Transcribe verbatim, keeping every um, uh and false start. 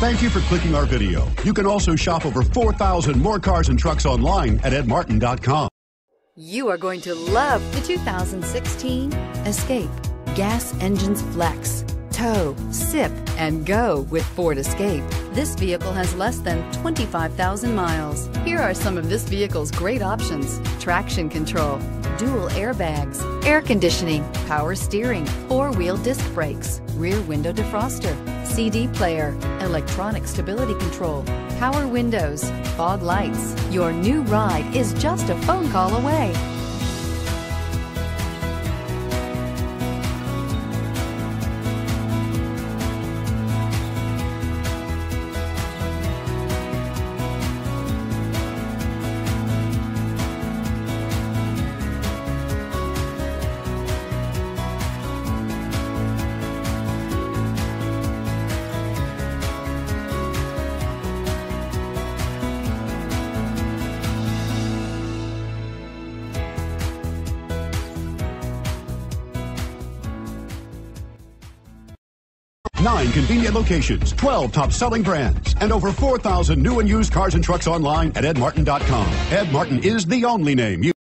Thank you for clicking our video. You can also shop over four thousand more cars and trucks online at ed martin dot com. You are going to love the two thousand sixteen Escape. Gas engines flex, tow, sip, and go with Ford Escape. This vehicle has less than twenty-five thousand miles. Here are some of this vehicle's great options: traction control, dual airbags, air conditioning, power steering, four-wheel disc brakes, rear window defroster, C D player, electronic stability control, power windows, fog lights. Your new ride is just a phone call away. Nine convenient locations, twelve top-selling brands, and over four thousand new and used cars and trucks online at ed martin dot com. Ed Martin is the only name you